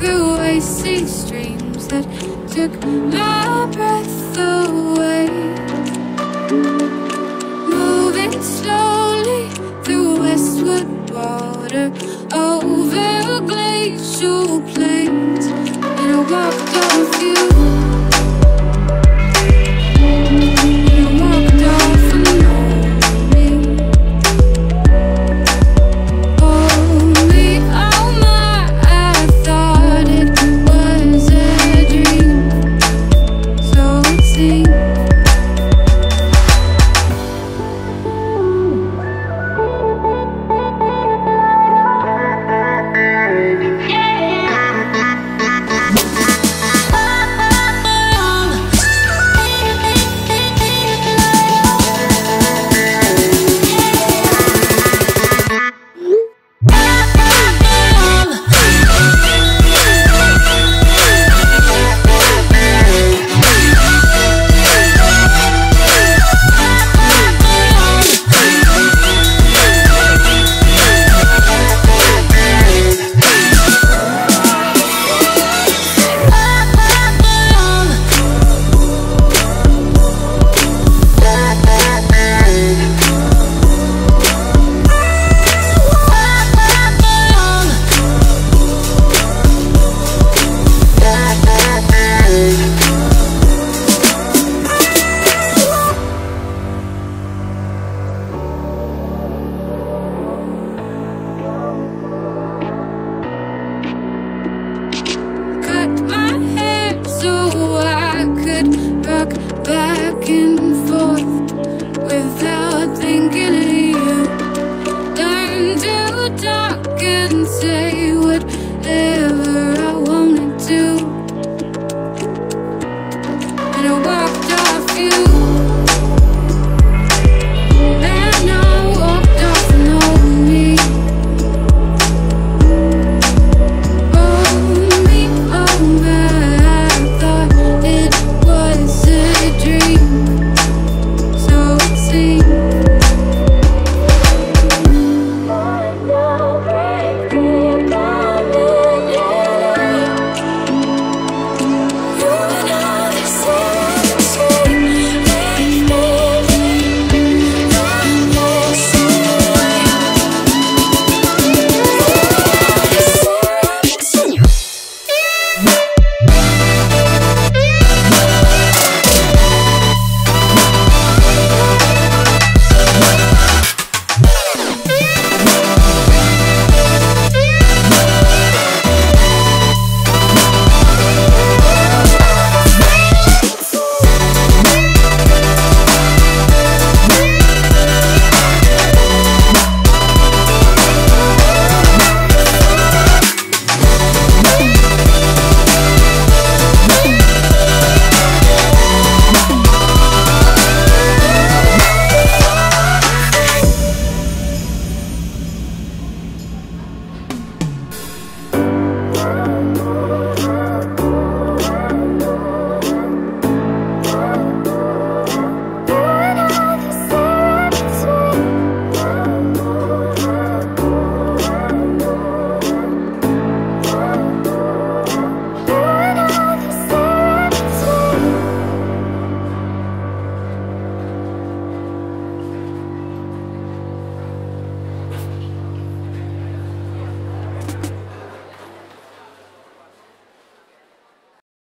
Through icy streams that took my breath away, moving slowly through westward water, over glacial plains, and I walked off you.